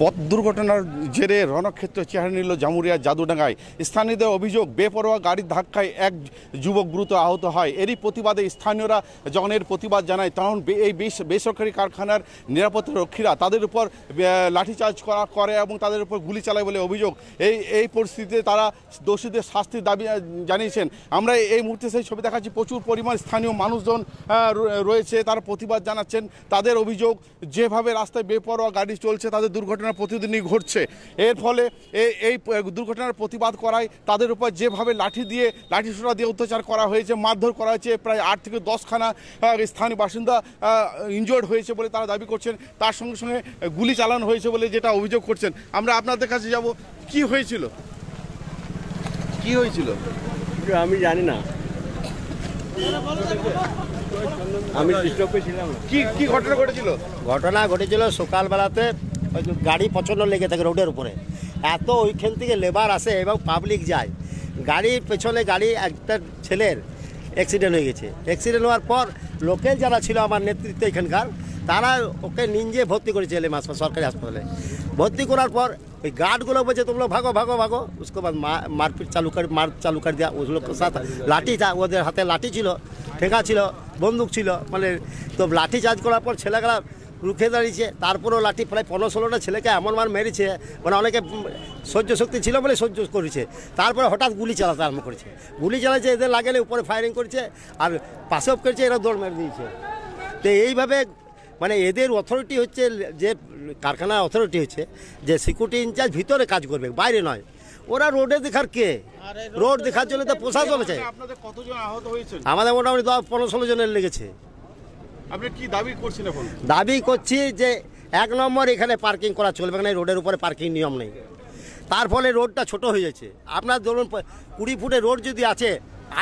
পথ দুর্ঘটনার জেরে রণক্ষেত্র চেহারা নিল জামুড়িয়া জাদুডাঙ্গায়। স্থানীয়দের অভিযোগ, বেপরোয়া গাড়ির ধাক্কায় এক যুবক গুরুতর আহত হয়। এরই প্রতিবাদে স্থানীয়রা যখন এর প্রতিবাদ জানায়, তখন এই বেসরকারি কারখানার নিরাপত্তা রক্ষীরা তাদের উপর লাঠিচার্জ করে এবং তাদের উপর গুলি চালায় বলে অভিযোগ। এই পরিস্থিতিতে তারা দোষীদের শাস্তির দাবি জানিয়েছেন। আমরা এই মুহূর্তে সেই ছবি দেখাচ্ছি। প্রচুর পরিমাণ স্থানীয় মানুষজন রয়েছে, তারা প্রতিবাদ জানাচ্ছেন। তাদের অভিযোগ, যেভাবে রাস্তায় বেপরোয়া গাড়ি চলছে তাদের দুর্ঘটনা প্রতিদিনই ঘটছে। এর ফলে এই দুর্ঘটনার প্রতিবাদ করায় তাদের উপর যেভাবে লাঠি সোঁটা দিয়ে অত্যাচার করা হয়েছে, মারধর করা হয়েছে। প্রায় 8 থেকে 10 খানা স্থানীয় বাসিন্দা ইনজোর্ড হয়েছে বলে তারা দাবি করছেন। তার সঙ্গে সঙ্গে গুলি চালানো হয়েছে বলে যেটা অভিযোগ করছেন। আমরা আপনাদের কাছে যাব, কি হয়েছিল আমি জানি না, আমি স্টপে ছিলাম। কি ঘটনা ঘটেছিল সকালবেলাতে। গাড়ি প্রচণ্ড লেগে থাকে রোডের উপরে, এত ওইখান থেকে লেবার আসে এবং পাবলিক যায়। গাড়ির পেছনে একটা ছেলের অ্যাক্সিডেন্ট হয়ে গেছে। অ্যাক্সিডেন্ট হওয়ার পর লোকাল যারা ছিল আমার নেতৃত্ব এখানকার, তারা ওকে নিজে ভর্তি করেছে সরকারি হাসপাতালে। ভর্তি করার পর ওই গার্ডগুলো বলছে তোমরা ভাগো। उसके बाद मारपीट चालू कर दिया। उस लोग के साथ लाठी था, ওদের হাতে লাঠি ছিল, ঠেকা ছিল, বন্দুক ছিল। মানে তো লাঠি চার্জ করার পর ছেলেগুলা রুখে দাঁড়িয়েছে। তারপরেও লাঠি প্রায় 15-16টা ছেলেকে এমন মার মেরেছে, মানে অনেকে সহ্য শক্তি ছিল বলে সহ্য করেছে। তারপরে হঠাৎ গুলি চালাতে আরম্ভ করেছে। গুলি চালাচ্ছে, এদের লাগেলে উপরে ফায়ারিং করেছে আর পাশে অফ করেছে, এরা দৌড় মেরে দিয়েছে। তো এইভাবে মানে এদের অথরিটি হচ্ছে, যে কারখানার অথরিটি হচ্ছে যে সিকিউরিটি ইনচার্জ, ভিতরে কাজ করবে, বাইরে নয়। ওরা রোডে দেখার কে, রোড দেখার জন্য তো প্রশাসন আছে। আমাদের মোটামুটি 15-16 জনের লেগেছে। আপনি কি দাবি করছেন এখন? দাবি করছি যে 1 নম্বর এখানে পার্কিং করা চলবে না, রোডের উপরে পার্কিং নিয়ম নেই। তার ফলে রোডটা ছোট হয়ে যাচ্ছে। আপনার ধরুন 20 ফুটে রোড যদি আছে,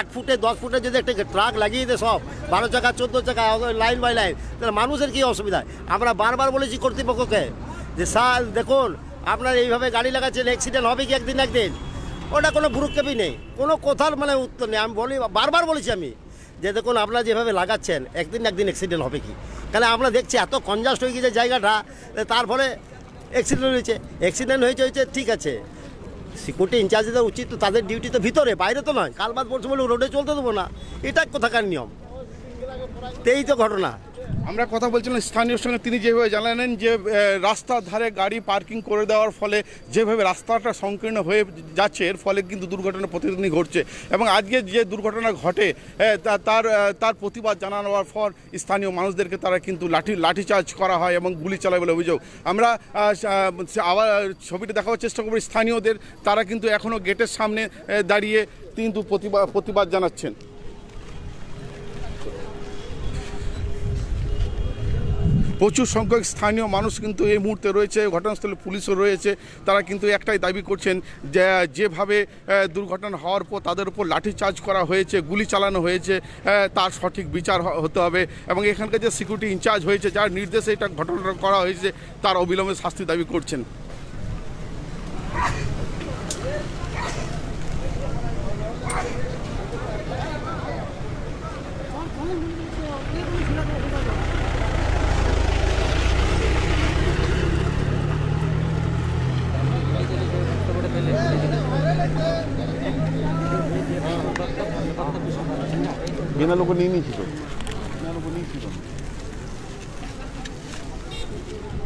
8 ফুটে 10 ফুটে যদি একটা ট্রাক লাগিয়ে দেয়, সব 12 চাকা 14 চাকা লাইন বাই লাইন, তাহলে মানুষের কী অসুবিধা? আমরা বারবার বলেছি কর্তৃপক্ষকে যে স্যার দেখুন, আপনার এইভাবে গাড়ি লাগাচ্ছেন, অ্যাক্সিডেন্ট হবে কি একদিন? ওটা কোনো ভ্রুক্ষেপই নেই, কোনো কথার মানে উত্তর নেই। আমি বারবার বলেছি যে দেখুন, আপনারা যেভাবে লাগাচ্ছেন একদিন অ্যাক্সিডেন্ট হবে কি? কারণ আমরা দেখছি এত কনজাস্ট হয়ে গেছে জায়গাটা, তার ফলে অ্যাক্সিডেন্ট হয়েছে। ঠিক আছে, সিকিউরিটি ইনচার্জদের উচিত, তো তাদের ডিউটি তো ভিতরে, বাইরে তো নয়। কাল বাদ পড়ছে বলে রোডে চলতে দেবো না, এটা কোথাকার নিয়ম। এই তো ঘটনা। আমরা কথা বলছিলাম স্থানীয়র সঙ্গে, তিনি যেভাবে জানালেন যে রাস্তার ধারে গাড়ি পার্কিং করে দেওয়ার ফলে যেভাবে রাস্তাটা সংকীর্ণ হয়ে যাচ্ছে, এর ফলে কিন্তু দুর্ঘটনা প্রতিদিনই ঘটছে। এবং আজকে যে দুর্ঘটনা ঘটে তার প্রতিবাদ জানানোর পর স্থানীয় মানুষদেরকে তারা কিন্তু লাঠিচার্জ করা হয় এবং গুলি চালায় বলে অভিযোগ। আমরা আবার ছবিটা দেখাবার চেষ্টা করব। স্থানীয়দের তারা কিন্তু এখনও গেটের সামনে দাঁড়িয়ে কিন্তু প্রতিবাদ জানাচ্ছেন। প্রচুর সংখ্যক স্থানীয় মানুষ কিন্তু এই মুহূর্তে রয়েছে, ঘটনাস্থলে পুলিশও রয়েছে। তারা কিন্তু একটাই দাবি করছেন যে যেভাবে দুর্ঘটনা হওয়ার পর তাদের উপর লাঠিচার্জ করা হয়েছে, গুলি চালানো হয়েছে, তার সঠিক বিচার হতে হবে। এবং এখানকার যে সিকিউরিটি ইনচার্জ হয়েছে, যার নির্দেশে এটা ঘটনা করা হয়েছে, তার অবিলম্বে শাস্তি দাবি করছেন। बिना लोगों नहीं छिलो,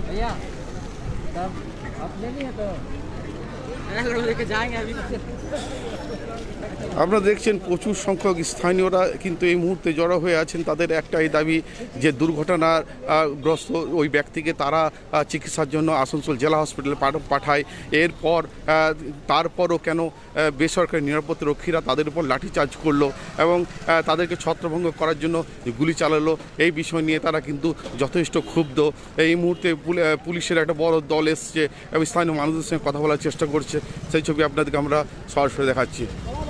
भैया तब आप ले लिए तो আপনারা দেখছেন প্রচুর সংখ্যক স্থানীয়রা কিন্তু এই মুহূর্তে জড়ো হয়ে আছেন। তাদের একটাই দাবি যে দুর্ঘটনাগ্রস্ত ওই ব্যক্তিকে তারা চিকিৎসার জন্য আসানসোল জেলা হসপিটালে পাঠায়। তারপরও কেন বেসরকারি নিরাপত্তা রক্ষীরা তাদের উপর লাঠিচার্জ করলো এবং তাদেরকে ছত্রভঙ্গ করার জন্য গুলি চালালো? এই বিষয় নিয়ে তারা কিন্তু যথেষ্ট ক্ষুব্ধ। এই মুহূর্তে পুলিশের একটা বড় দল এসছে এবং স্থানীয় মানুষদের সঙ্গে কথা বলার চেষ্টা করছে। সেই ছবি আপনাদেরকে আমরা সরাসরি দেখাচ্ছি।